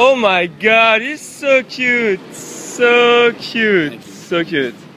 Oh my god, he's so cute. So cute. So cute.